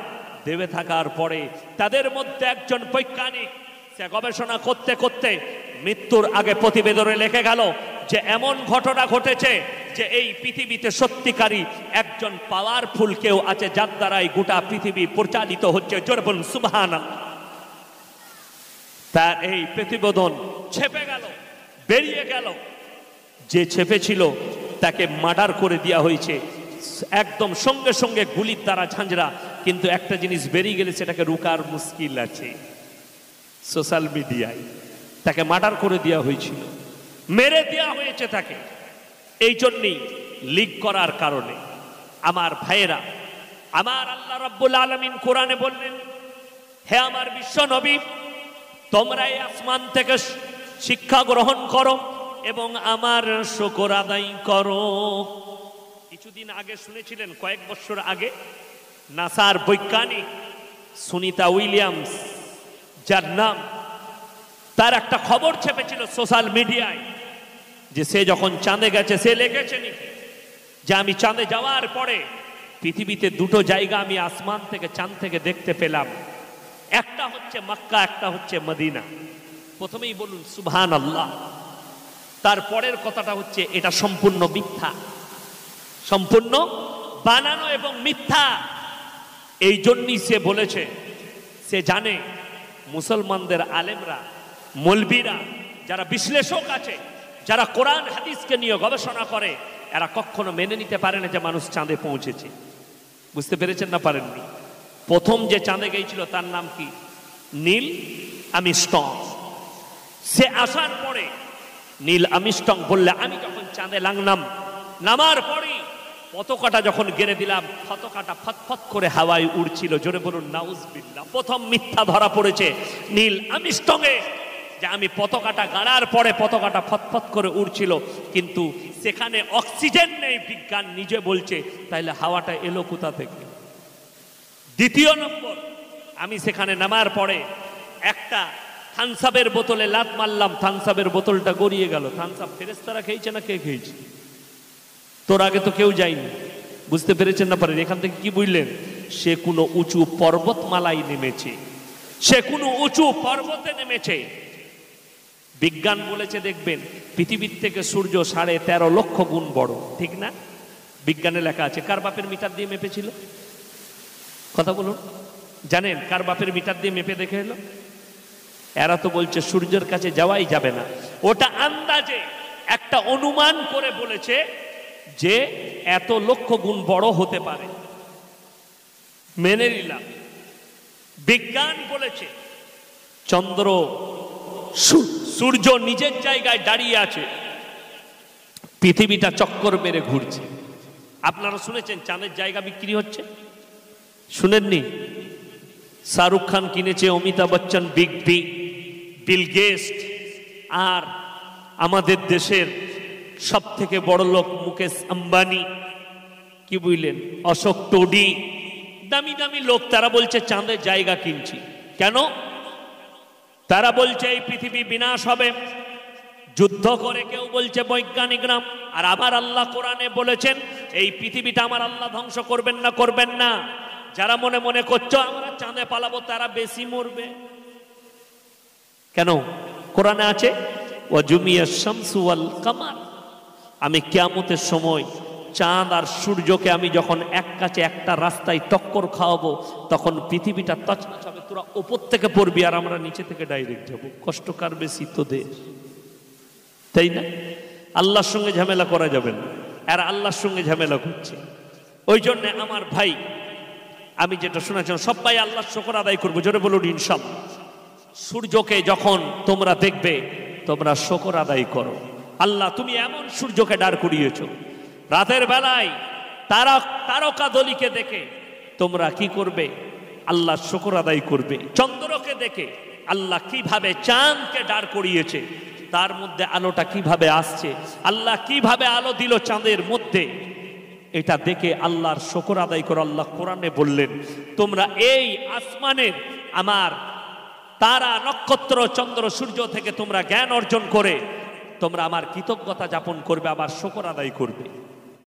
দেবে থাকার পরে তাদের মধ্যে একজন বৈজ্ঞানিক সে গবেষণা করতে করতে মৃত্যুর আগে প্রতিবেদনে লিখে গেল যে এমন ঘটনা ঘটেছে যে এই পৃথিবীতে সত্যিকারী একজন পাওয়ারফুল কেউ আছে যার দ্বারা গোটা পৃথিবী পরিচালিত হচ্ছে জোরে বলুন সুবহানাল্লাহ তার এই প্রতিবেদন ছেপে গেল বেরিয়ে গেল যে ছেপেছিল তাকে মার্ডার করে দেয়া হয়েছে একদম সঙ্গে সঙ্গে গুলির দ্বারা ঝাঁঝরা কিন্তু একটা জিনিস বেরিয়ে গেলে সেটাকে রুকার মুশকিল আছে সোশ্যাল মিডিয়ায় তাকে মার্ডার করে দেয়া হয়েছিল মেরে দেয়া হয়েছে তাকে এই জন্যই লিক করার কারণে আমার ভাইয়েরা আমার আল্লাহ রাব্বুল আলামিন কোরআনে বললেন হে আমার বিশ্ব নবী তোমরা এই আসমান থেকে শিক্ষা গ্রহণ করো এবং আমার শুকর আদায় করো কিছুদিন আগে শুনেছিলেন কয়েক বছর আগে নাসার বৈজ্ঞানিক সুনিতা উইলিয়ামস যার নাম তার একটা খবর ছেপেছিল সোশ্যাল মিডিয়ায় যে সে যখন চাঁদে গেছে সে লিখেছে যে আমি চাঁদে যাওয়ার পরে পৃথিবীতে দুটো জায়গা আমি আসমান থেকে চাঁদ থেকে দেখতে পেলাম একটা হচ্ছে মক্কা একটা হচ্ছে মদিনা প্রথমেই বলুন সুবহানাল্লাহ তারপরের কথাটা হচ্ছে এটা সম্পূর্ণ মিথ্যা সম্পূর্ণ বানানো এবং মিথ্যা এই জন্যই সে বলেছে সে জানে মুসলমানদের আলেমরা মুলবিরা যারা বিশ্লেষক আছে যারা কোরআন হাদিসকে নিয়ে গবেষণা করে এরা কখনো মেনে নিতে পারে না যে মানুষ চাঁদে পৌঁছেছে বুঝতে পেরেছেন না পারেননি প্রথম যে চাঁদে গিয়েছিল তার নাম কি নীল আর্মস্ট্রং সে আসার পরে নীল আর্মস্ট্রং বললে আমি যখন চাঁদে লাগলাম নামার পরে পতাকাটা যখন গেড়ে দিলাম পতাকাটা ফতফত করে হাওয়ায় উড়ছিল জোরে বলুন নাউজুবিল্লাহ প্রথম মিথ্যা ধরা পড়েছে নীল আর্মস্ট্রং এ যে আমি পতাকাটা গাড়ার পরে পতাকাটা ফতফত করে উড়ছিল কিন্তু সেখানে অক্সিজেন নেই বিজ্ঞান নিজে বলছে তাইলে হাওয়াটা এলো কোথা থেকে দ্বিতীয় নম্বর আমি সেখানে নামার পরে একটা থানসাবের বোতলে লাত মারলাম থানসাবের বোতলটা গড়িয়ে গেল থানসাব ফেরেশতারা খেয়েছে না কে খেয়েছে তোর আগে তো কেউ যায়নি বুঝতে পেরেছেন না পারেন এখান থেকে কি বুঝলেন সে কোনো উঁচু পর্বতমালায় নেমেছে সে কোনো উঁচু পর্বতে নেমেছে বিজ্ঞান বলেছে দেখবেন পৃথিবীর থেকে সূর্য 13.5 লক্ষ গুণ বড় ঠিক না বিজ্ঞানে লেখা আছে কার বাপের মিটার দিয়ে মেপেছিল কথা বলুন জানেন কার বাপের মিটার দিয়ে মেপে দেখে এলো এরা তো বলছে সূর্যের কাছে যাওয়াই যাবে না ওটা আন্দাজে একটা অনুমান করে বলেছে যে এত লক্ষ গুণ বড় হতে পারে মেনে নিলাম বিজ্ঞান বলেছে চন্দ্র সূর্য নিজের জায়গায় দাঁড়িয়ে আছে পৃথিবীটা চক্কর মেরে ঘুরছে আপনারা শুনেছেন চাঁদের জায়গা বিক্রি হচ্ছে শুনেননি শাহরুখ খান কিনেছে Amitabh Bachchan big B Bill Gates আর আমাদের দেশের সব থেকে বড় লোক মুকেশ আম্বানি কি বুঝলেন অশোক টোডি দামি দামি লোক তারা বলছে চাঁদের জায়গা কিনছি কেন তারা বলছে এই পৃথিবী বিনাশ হবে যুদ্ধ করে কেউ বলছে বৈজ্ঞানিকরা আর আমার আল্লাহ কোরআনে বলেছেন এই পৃথিবীটা আমার আল্লাহ ধ্বংস করবেন না করবেন না যারা মনে মনে করছো আমরা চাঁদে পালাবো তারা বেশি মরবে কেন কোরআনে আছে ওয়াজুমিয়া শামসু ওয়াল কামার আমি কিয়ামতের সময় চাঁদ আর সূর্যকে আমি যখন এক কাছে একটা রাস্তায় টক্কর খাওয়াবো তখন পৃথিবীটা তছনছ হবে তোরা উপর থেকে পড়বি আর আমরা নিচে থেকে ডাইরেক্ট যাবো কষ্টকার বেশি তোদের তাই না আল্লাহর সঙ্গে ঝামেলা করা যাবে না আর আল্লাহর সঙ্গে ঝামেলা করছে ওই জন্য আমার ভাই আমি যেটা শোনাচ্ছিলাম সবাই আল্লাহর শুকর আদায় করবো জোরে বলুন ইনশাআল্লাহ সূর্যকে যখন তোমরা দেখবে তোমরা শুকর আদায় করো আল্লাহ তুমি এমন সূর্যকে দাঁড় করিয়েছো রাতের বেলায় তারকাদলিকে দেখে তোমরা কি করবে আল্লাহর শুকর আদায় করবে চন্দ্রকে দেখে আল্লাহ কিভাবে চাঁদকে দাঁড় করিয়েছে তার মধ্যে আলোটা কিভাবে আসছে আল্লাহ কিভাবে আলো দিল চাঁদের মধ্যে এটা দেখে আল্লাহর শুকর আদায় করো আল্লাহ কোরআনে বললেন তোমরা এই আসমানের আমার तारा नक्षत्र चंद्र सूर्य थेके तुमरा ज्ञान अर्जन करे तुमरा आमार कृतज्ञता जापन करबे आमार शुक्र आदाय करबे।